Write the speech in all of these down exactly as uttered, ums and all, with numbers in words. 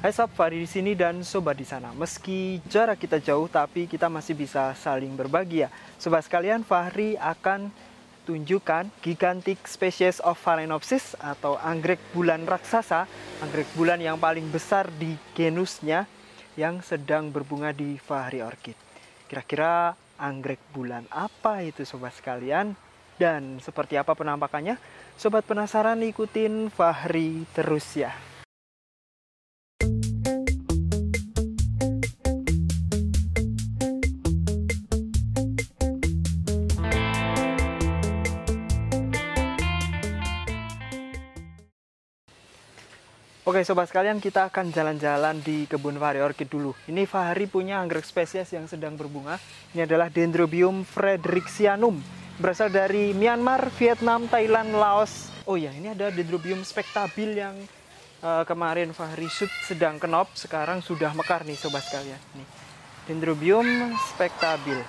Hai sob, Fahri di sini dan sobat di sana. Meski jarak kita jauh, tapi kita masih bisa saling berbagi ya. Sobat sekalian, Fahri akan tunjukkan gigantic species of Phalaenopsis atau anggrek bulan raksasa, anggrek bulan yang paling besar di genusnya yang sedang berbunga di Fahri Orchid. Kira-kira anggrek bulan apa itu sobat sekalian? Dan seperti apa penampakannya? Sobat penasaran, ikutin Fahri terus ya. Oke sobat sekalian, kita akan jalan-jalan di kebun Fahri Orchid dulu. Ini Fahri punya anggrek spesies yang sedang berbunga. Ini adalah Dendrobium frederixianum. Berasal dari Myanmar, Vietnam, Thailand, Laos. Oh iya, ini ada Dendrobium spectabile yang uh, kemarin Fahri shoot sedang kenop. Sekarang sudah mekar nih sobat sekalian. Nih, Dendrobium spectabile.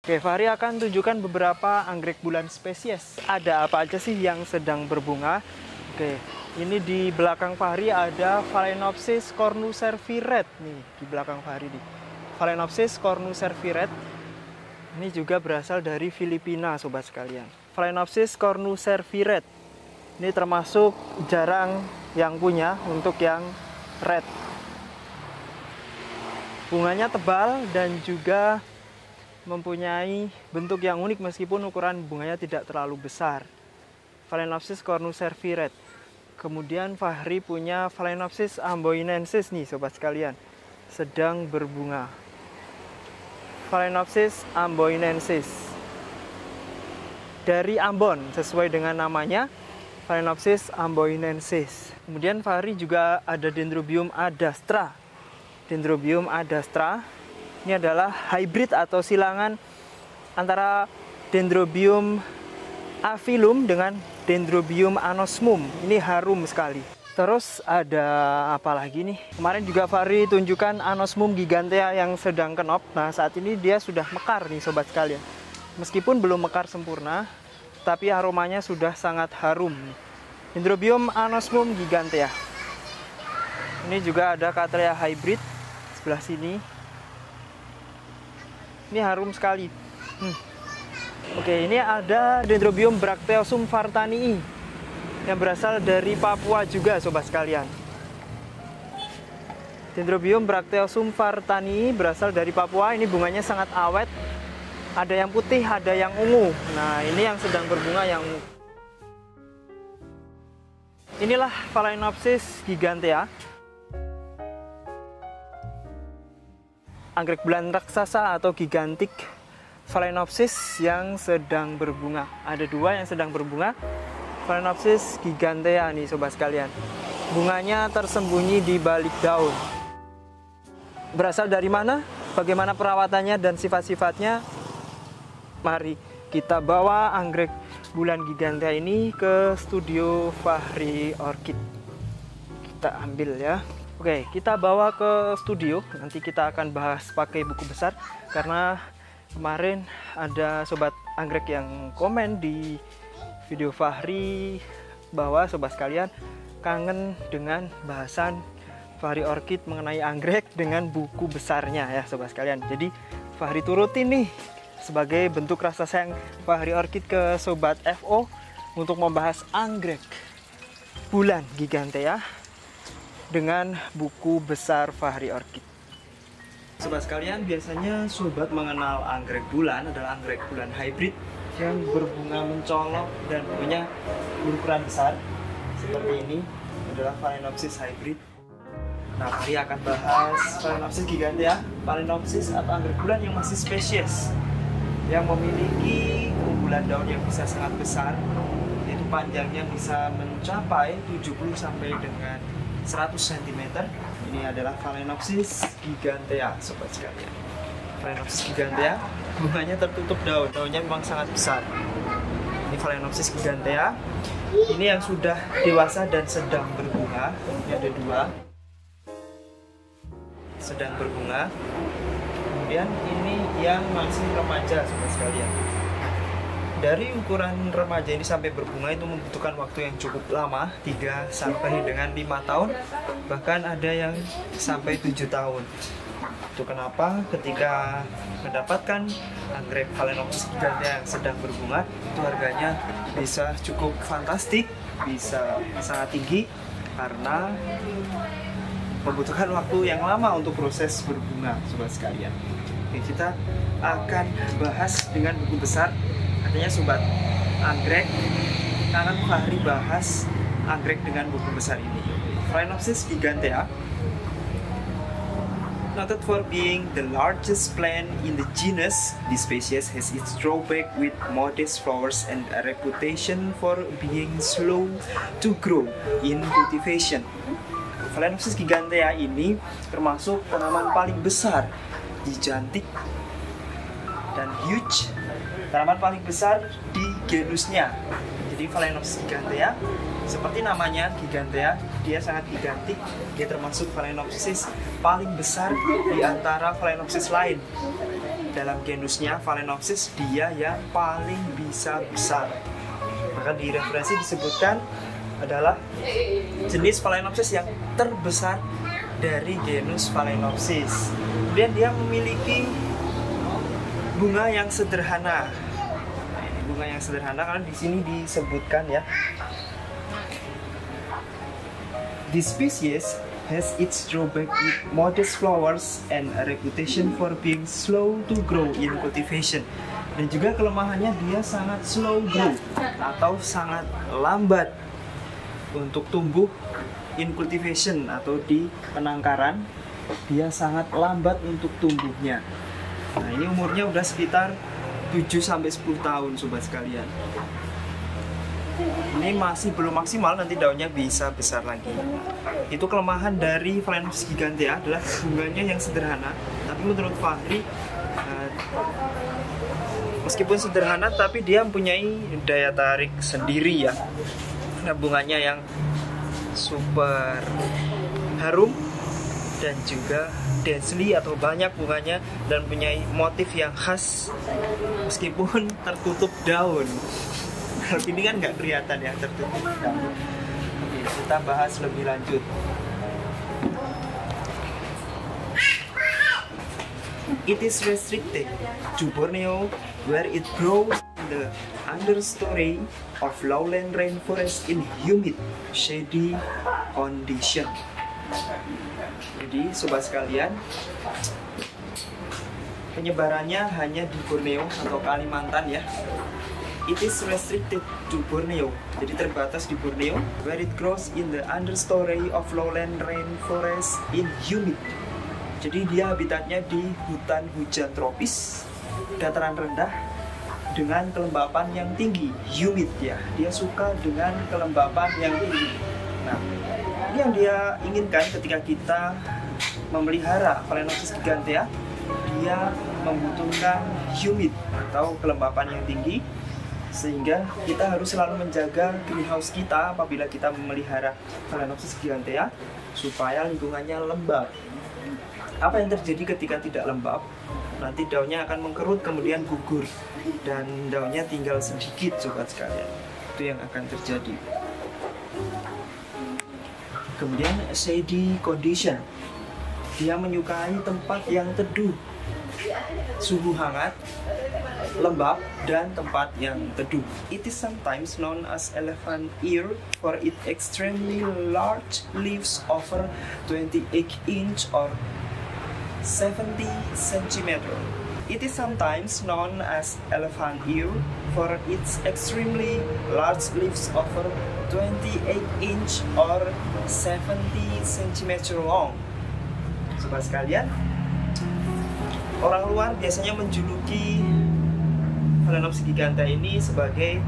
Oke, Fahri akan tunjukkan beberapa anggrek bulan spesies. Ada apa aja sih yang sedang berbunga? Oke, ini di belakang Fahri ada Phalaenopsis cornucervi red nih di belakang Fahri nih. Phalaenopsis cornucervi red ini juga berasal dari Filipina, sobat sekalian. Phalaenopsis cornucervi red ini termasuk jarang yang punya untuk yang red. Bunganya tebal dan juga mempunyai bentuk yang unik meskipun ukuran bunganya tidak terlalu besar. Phalaenopsis cornucervi red. Kemudian Fahri punya Phalaenopsis amboinensis nih sobat sekalian, sedang berbunga. Phalaenopsis amboinensis dari Ambon sesuai dengan namanya, Phalaenopsis amboinensis. Kemudian Fahri juga ada Dendrobium adastra. Dendrobium adastra ini adalah hybrid atau silangan antara Dendrobium aphyllum dengan Dendrobium anosmum. Ini harum sekali. Terus ada apa lagi nih? Kemarin juga Fahri tunjukkan Anosmum gigantea yang sedang kenop. Nah, saat ini dia sudah mekar nih sobat sekalian. Meskipun belum mekar sempurna, tapi aromanya sudah sangat harum. Dendrobium anosmum gigantea. Ini juga ada Cattleya hybrid sebelah sini. Ini harum sekali. Hmm. Oke, ini ada Dendrobium bracteosum fartanii yang berasal dari Papua juga, sobat sekalian. Dendrobium bracteosum fartanii berasal dari Papua. Ini bunganya sangat awet. Ada yang putih, ada yang ungu. Nah, ini yang sedang berbunga yang ungu. Inilah Phalaenopsis gigantea, anggrek bulan raksasa atau gigantic Phalaenopsis yang sedang berbunga. Ada dua yang sedang berbunga. Phalaenopsis gigantea nih sobat sekalian. Bunganya tersembunyi di balik daun. Berasal dari mana? Bagaimana perawatannya dan sifat-sifatnya? Mari kita bawa anggrek bulan gigantea ini ke studio Fahri Orchid. Kita ambil ya. Oke, kita bawa ke studio, nanti kita akan bahas pakai buku besar karena kemarin ada sobat anggrek yang komen di video Fahri bahwa sobat sekalian kangen dengan bahasan Fahri Orchid mengenai anggrek dengan buku besarnya ya sobat sekalian. Jadi Fahri turutin nih sebagai bentuk rasa sayang Fahri Orchid ke sobat F O untuk membahas anggrek bulan gigantea dengan buku besar Fahri Orchid. Sobat sekalian, biasanya sobat mengenal anggrek bulan adalah anggrek bulan hybrid yang berbunga mencolok dan punya berukuran besar. Seperti ini adalah Phalaenopsis hybrid. Nah, Fahri akan bahas Phalaenopsis gigantea, Phalaenopsis atau anggrek bulan yang masih spesies, yang memiliki keunggulan daun yang bisa sangat besar, yaitu panjangnya bisa mencapai tujuh puluh sampai dengan seratus sentimeter. Ini adalah Phalaenopsis gigantea sobat sekalian. Phalaenopsis gigantea bunganya tertutup daun, daunnya memang sangat besar. Ini Phalaenopsis gigantea. Ini yang sudah dewasa dan sedang berbunga. Ini ada dua sedang berbunga. Kemudian ini yang masih remaja sobat sekalian. Dari ukuran remaja ini sampai berbunga itu membutuhkan waktu yang cukup lama, tiga sampai dengan lima tahun, bahkan ada yang sampai tujuh tahun. Itu kenapa ketika mendapatkan anggrek Phalaenopsis gigantea yang sedang berbunga, itu harganya bisa cukup fantastik, bisa sangat tinggi karena membutuhkan waktu yang lama untuk proses berbunga, sobat sekalian. Oke, kita akan bahas dengan buku besar, artinya sobat anggrek tangan Fahri bahas anggrek dengan buku besar ini. Phalaenopsis gigantea, noted for being the largest plant in the genus, this species has its drawback with modest flowers and a reputation for being slow to grow in cultivation. Phalaenopsis gigantea ini termasuk tanaman paling besar, gigantic dan huge, tanaman paling besar di genusnya. Jadi Phalaenopsis gigantea, seperti namanya gigantea, dia sangat gigantik, dia termasuk Phalaenopsis paling besar di antara Phalaenopsis lain. Dalam genusnya Phalaenopsis, dia yang paling bisa besar. Maka di referensi disebutkan adalah jenis Phalaenopsis yang terbesar dari genus Phalaenopsis. Kemudian dia memiliki bunga yang sederhana. Nah, ini bunga yang sederhana karena di sini disebutkan ya. This species has its drawback with modest flowers and a reputation for being slow to grow in cultivation. Dan juga kelemahannya, dia sangat slow grow atau sangat lambat untuk tumbuh in cultivation atau di penangkaran, dia sangat lambat untuk tumbuhnya. Nah, ini umurnya udah sekitar tujuh sampai sepuluh tahun sobat sekalian. Ini masih belum maksimal, nanti daunnya bisa besar lagi. Itu kelemahan dari Phalaenopsis gigantea adalah bunganya yang sederhana. Tapi menurut Fahri, uh, meskipun sederhana tapi dia mempunyai daya tarik sendiri ya. Nah, bunganya yang super harum dan juga densely atau banyak bunganya dan punya motif yang khas meskipun tertutup daun. Kalau ini kan nggak kelihatan ya tertutup daun. Oke, kita bahas lebih lanjut. It is restricted to Borneo where it grows the understory of lowland rainforest in humid, shady condition. Jadi sobat sekalian, penyebarannya hanya di Borneo atau Kalimantan ya. It is restricted to Borneo, jadi terbatas di Borneo. Where it grows in the understory of lowland rainforest in humid. Jadi dia habitatnya di hutan hujan tropis, dataran rendah dengan kelembapan yang tinggi, humid ya. Dia suka dengan kelembapan yang tinggi. Nah, ini yang dia inginkan ketika kita memelihara Phalaenopsis gigantea, dia membutuhkan humid atau kelembapan yang tinggi, sehingga kita harus selalu menjaga greenhouse kita apabila kita memelihara Phalaenopsis gigantea supaya lingkungannya lembab. Apa yang terjadi ketika tidak lembab? Nanti daunnya akan mengkerut kemudian gugur dan daunnya tinggal sedikit sobat sekalian. Itu yang akan terjadi. Kemudian shady condition, dia menyukai tempat yang teduh, suhu hangat, lembab, dan tempat yang teduh. It is sometimes known as elephant ear for its extremely large leaves over twenty-eight inch or seventy centimeters. It is sometimes known as elephant ear for its extremely large leaves over twenty-eight inch or seventy centimeters long. Sobat sekalian, orang luar biasanya menjuluki Phalaenopsis gigantea ini sebagai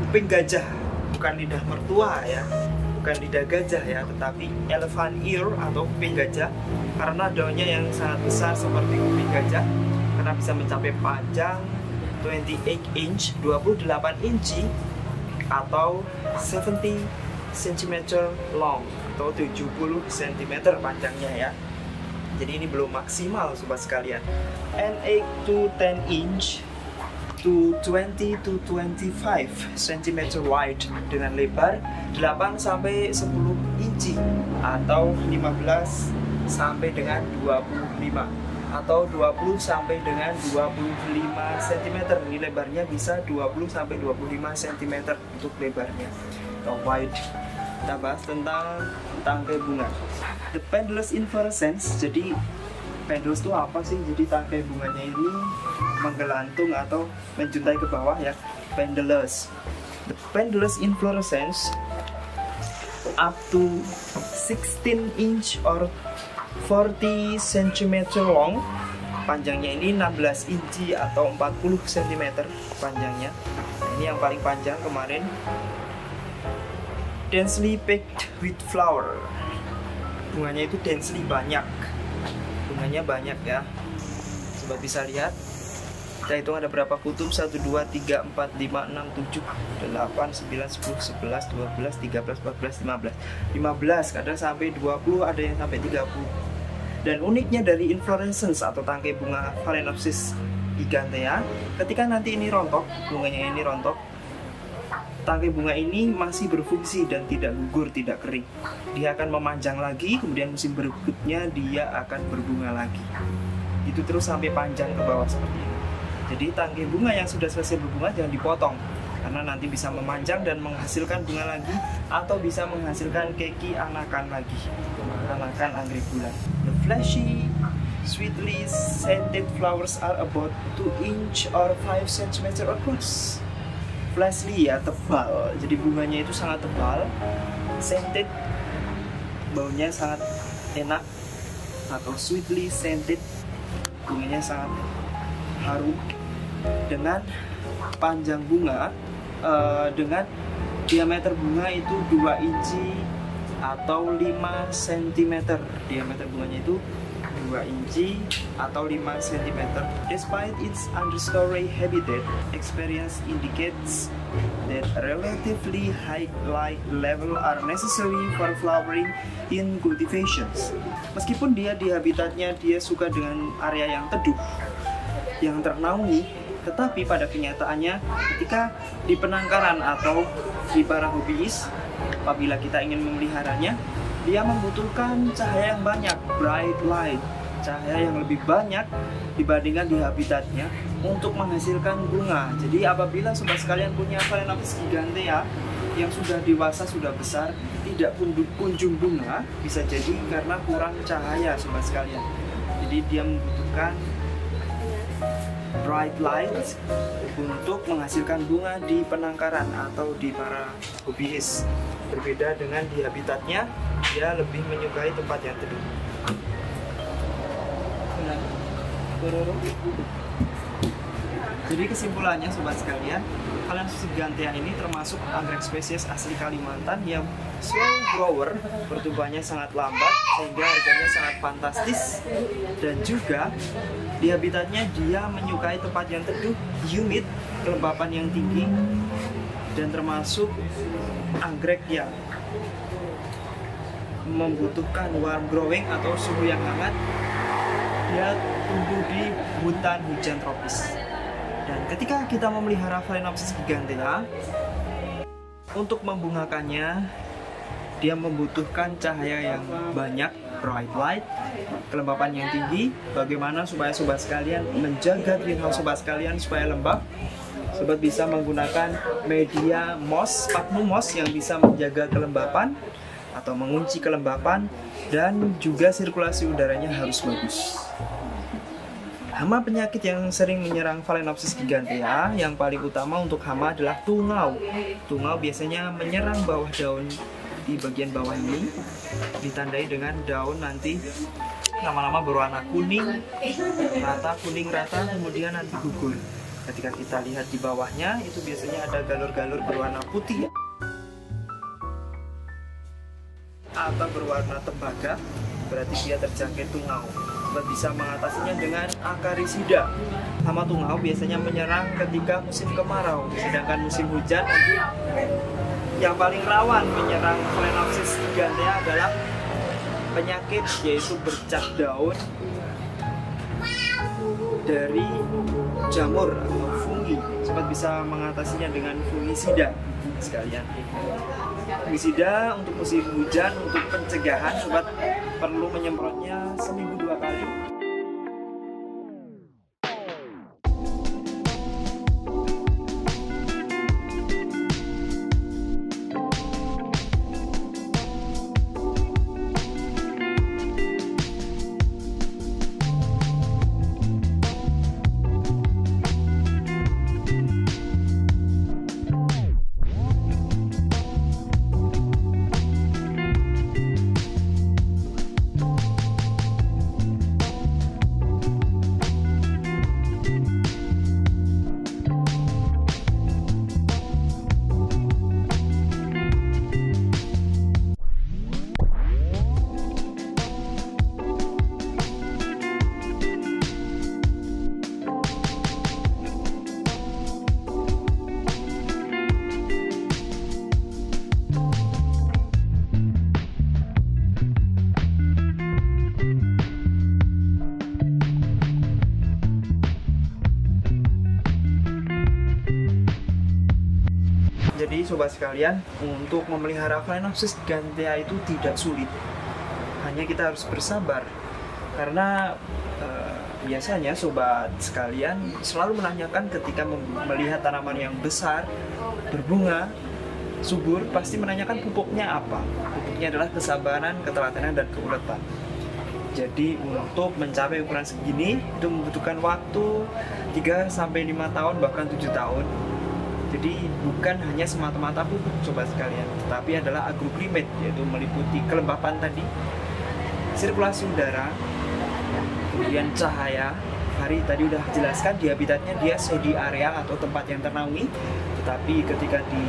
kuping gajah, bukan lidah mertua ya. Bukan lidah gajah ya, tetapi elephant ear atau kuping gajah karena daunnya yang sangat besar seperti kuping gajah, karena bisa mencapai panjang twenty-eight inch, dua puluh delapan inci atau seventy centimeters long atau tujuh puluh sentimeter panjangnya ya. Jadi ini belum maksimal sobat sekalian. An eight to ten inch to twenty to twenty-five centimeter wide dengan lebar delapan sampai sepuluh inci atau lima belas sampai dengan dua puluh lima atau dua puluh sampai dengan dua puluh lima sentimeter. Ini lebarnya bisa dua puluh sampai dua puluh lima sentimeter untuk lebarnya atau wide. Kita bahas tentang tangkai bunga. The pendulous inflorescence. Jadi pendulous itu apa sih? Jadi tangkai bunganya ini menggelantung atau menjuntai ke bawah ya. Pendulous. The pendulous inflorescence up to sixteen inch or forty centimeter long, panjangnya ini enam belas inci atau empat puluh sentimeter panjangnya. Nah, ini yang paling panjang kemarin. Densely packed with flower, bunganya itu densely banyak, bunganya banyak ya. Coba bisa lihat, kita hitung ada berapa kutub, satu, dua, tiga, empat, lima, enam, tujuh, delapan, sembilan, sepuluh, sebelas, dua belas, tiga belas, empat belas, lima belas, kadang sampai dua puluh, ada yang sampai tiga puluh. Dan uniknya dari inflorescence atau tangkai bunga Phalaenopsis gigantea, ketika nanti ini rontok, bunganya ini rontok, tangkai bunga ini masih berfungsi dan tidak gugur, tidak kering. Dia akan memanjang lagi, kemudian musim berikutnya dia akan berbunga lagi. Itu terus sampai panjang ke bawah seperti ini. Jadi tangkai bunga yang sudah selesai berbunga jangan dipotong, karena nanti bisa memanjang dan menghasilkan bunga lagi atau bisa menghasilkan keki anakan lagi, anakan anggregula. The fleshy, sweetly scented flowers are about two inch or five centimeter across. Fleshy ya, tebal, jadi bunganya itu sangat tebal. Scented, baunya sangat enak, atau sweetly scented, bunganya sangat harum. Dengan panjang bunga uh, dengan diameter bunga itu dua inci atau lima sentimeter. Diameter bunganya itu dua inci atau lima sentimeter. Despite its understory habitat, experience indicates that relatively high light level are necessary for flowering in cultivations. Meskipun dia di habitatnya dia suka dengan area yang teduh, yang ternaungi, tetapi pada kenyataannya ketika di penangkaran atau di para hobiis, apabila kita ingin memeliharanya, dia membutuhkan cahaya yang banyak, bright light, cahaya yang lebih banyak dibandingkan di habitatnya untuk menghasilkan bunga. Jadi apabila sobat sekalian punya Phalaenopsis gigantea yang sudah dewasa, sudah besar, tidak kunjung bunga, bisa jadi karena kurang cahaya sobat sekalian. Jadi dia membutuhkan bright light untuk menghasilkan bunga di penangkaran atau di para hobiis. Berbeda dengan di habitatnya, dia lebih menyukai tempat yang teduh. Jadi kesimpulannya sobat sekalian, Phalaenopsis gigantea ini termasuk anggrek spesies asli Kalimantan yang slow grower, pertumbuhannya sangat lambat sehingga harganya sangat fantastis, dan juga di habitatnya dia menyukai tempat yang teduh, humid, kelembapan yang tinggi, dan termasuk anggrek yang membutuhkan warm growing atau suhu yang hangat. Dia tumbuh di hutan hujan tropis. Dan ketika kita memelihara Phalaenopsis gigantea, untuk membungakannya dia membutuhkan cahaya yang banyak, bright light, kelembapan yang tinggi. Bagaimana supaya sobat sekalian menjaga greenhouse sobat sekalian supaya lembab? Sobat bisa menggunakan media moss, sphagnum moss yang bisa menjaga kelembapan atau mengunci kelembapan, dan juga sirkulasi udaranya harus bagus. Hama penyakit yang sering menyerang Phalaenopsis gigantea yang paling utama untuk hama adalah tungau. Tungau biasanya menyerang bawah daun di bagian bawah ini, ditandai dengan daun nanti lama-lama berwarna kuning rata, kuning rata, kemudian nanti gugur. Ketika kita lihat di bawahnya itu biasanya ada galur-galur berwarna putih atau berwarna tembaga, berarti dia terjangkit tungau. Bisa mengatasinya dengan akarisida. Hama tungau biasanya menyerang ketika musim kemarau, sedangkan musim hujan yang paling rawan menyerang Phalaenopsis gigantea adalah penyakit yaitu bercak daun dari jamur atau fungi. sahabat bisa mengatasinya dengan fungisida sekalian. Fungisida untuk musim hujan, untuk pencegahan sobat perlu menyemprotnya seminggu dua kali. Jadi sobat sekalian, untuk memelihara Phalaenopsis gigantea itu tidak sulit. Hanya kita harus bersabar. Karena eh, biasanya sobat sekalian selalu menanyakan ketika melihat tanaman yang besar, berbunga, subur, pasti menanyakan pupuknya apa. Pupuknya adalah kesabaran, ketelatenan, dan keuletan. Jadi untuk mencapai ukuran segini itu membutuhkan waktu tiga sampai lima tahun, bahkan tujuh tahun. Jadi bukan hanya semata-mata pupuk sobat sekalian, tetapi adalah agroklimat, yaitu meliputi kelembapan tadi, sirkulasi udara, kemudian cahaya. Hari tadi udah jelaskan di habitatnya dia sedi area atau tempat yang ternaungi, tetapi ketika di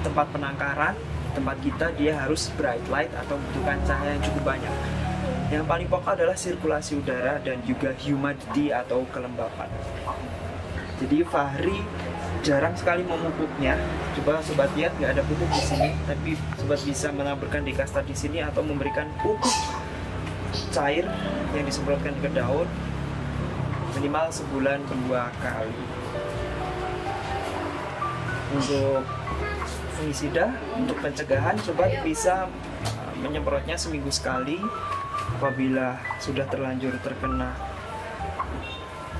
tempat penangkaran, tempat kita dia harus bright light atau membutuhkan cahaya yang cukup banyak. Yang paling pokok adalah sirkulasi udara dan juga humidity atau kelembapan. Jadi Fahri jarang sekali memupuknya. Coba sobat lihat, nggak ada pupuk di sini, tapi sobat bisa menaburkan di kasta di sini atau memberikan pupuk cair yang disemprotkan ke daun minimal sebulan dua kali. Untuk fungisida, untuk pencegahan sobat bisa menyemprotnya seminggu sekali. Apabila sudah terlanjur terkena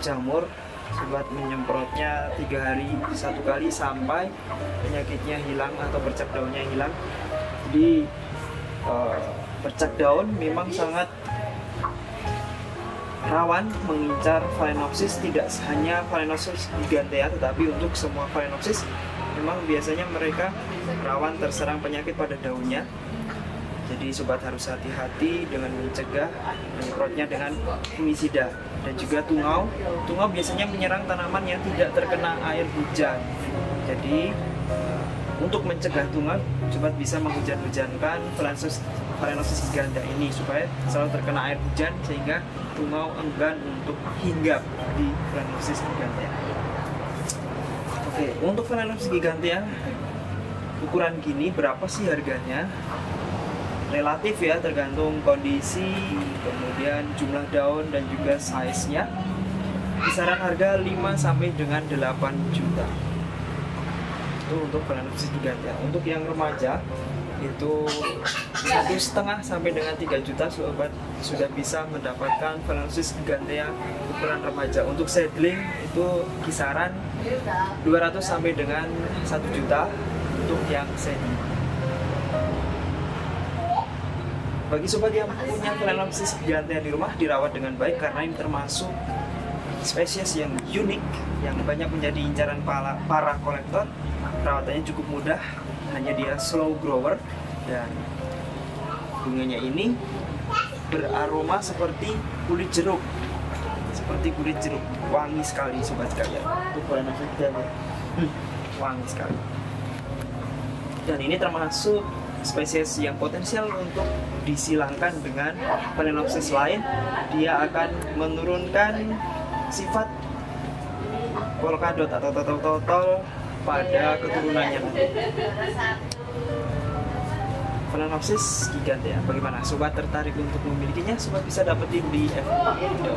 jamur, sobat menyemprotnya tiga hari satu kali sampai penyakitnya hilang atau bercak daunnya hilang. Jadi uh, bercak daun memang sangat rawan mengincar Phalaenopsis, tidak hanya Phalaenopsis gigantea, tetapi untuk semua Phalaenopsis memang biasanya mereka rawan terserang penyakit pada daunnya. Jadi sobat harus hati-hati dengan mencegah menyemprotnya dengan fungisida dan juga tungau. Tungau biasanya menyerang tanaman yang tidak terkena air hujan. Jadi untuk mencegah tungau, sobat bisa menghujan-hujankan Phalaenopsis gigantea ini supaya selalu terkena air hujan sehingga tungau enggan untuk hinggap di Phalaenopsis gigantea. Oke, untuk Phalaenopsis gigantea ukuran gini berapa sih harganya? Relatif ya, tergantung kondisi, kemudian jumlah daun dan juga size-nya. Kisaran harga lima sampai dengan delapan juta. Itu untuk Phalaenopsis gigantea. Untuk yang remaja itu satu setengah sampai dengan tiga juta sobat sudah bisa mendapatkan Phalaenopsis gigantea ukuran remaja. Untuk seedling itu kisaran dua ratus sampai dengan satu juta untuk yang seedling. Bagi sobat yang punya Phalaenopsis gigantea di rumah, dirawat dengan baik karena ini termasuk spesies yang unik yang banyak menjadi incaran para, para kolektor. Perawatannya cukup mudah, hanya dia slow grower, dan bunganya ini beraroma seperti kulit jeruk, seperti kulit jeruk, wangi sekali sobat sekalian. Untuk Phalaenopsis gigantea, hmm, wangi sekali. Dan ini termasuk spesies yang potensial untuk disilangkan dengan Phalaenopsis lain. Dia akan menurunkan sifat polkadot atau totol-totol pada keturunannya. Phalaenopsis gigantea, bagaimana sobat tertarik untuk memilikinya? Sobat bisa dapetin di F B Indo.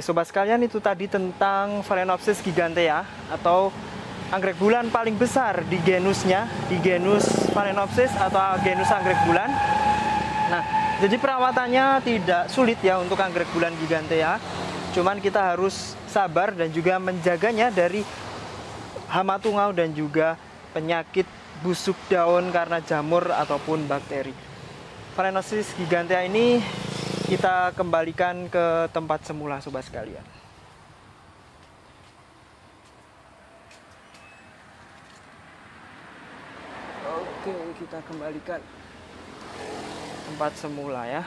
Oke, sobat sekalian, itu tadi tentang Phalaenopsis gigantea atau anggrek bulan paling besar di genusnya, di genus Phalaenopsis atau genus anggrek bulan. Nah, jadi perawatannya tidak sulit ya untuk anggrek bulan gigantea. Cuman kita harus sabar dan juga menjaganya dari hama tungau dan juga penyakit busuk daun karena jamur ataupun bakteri. Phalaenopsis gigantea ini kita kembalikan ke tempat semula, sobat sekalian. Oke, kita kembalikan tempat semula ya.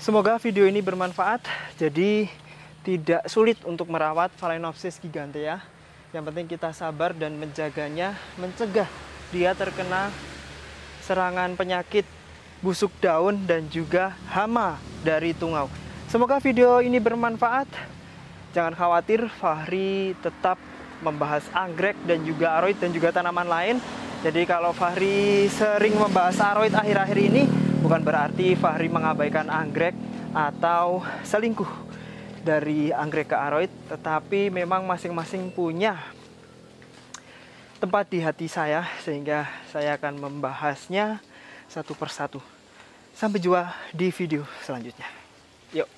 Semoga video ini bermanfaat. Jadi tidak sulit untuk merawat Phalaenopsis gigantea. Yang penting kita sabar dan menjaganya, mencegah dia terkena serangan penyakit busuk daun dan juga hama dari tungau. Semoga video ini bermanfaat. Jangan khawatir, Fahri tetap membahas anggrek dan juga aroid dan juga tanaman lain. Jadi kalau Fahri sering membahas aroid akhir-akhir ini, bukan berarti Fahri mengabaikan anggrek atau selingkuh dari anggrek ke aroid. Tetapi memang masing-masing punya tempat di hati saya, sehingga saya akan membahasnya satu persatu. Sampai jumpa di video selanjutnya. Yuk.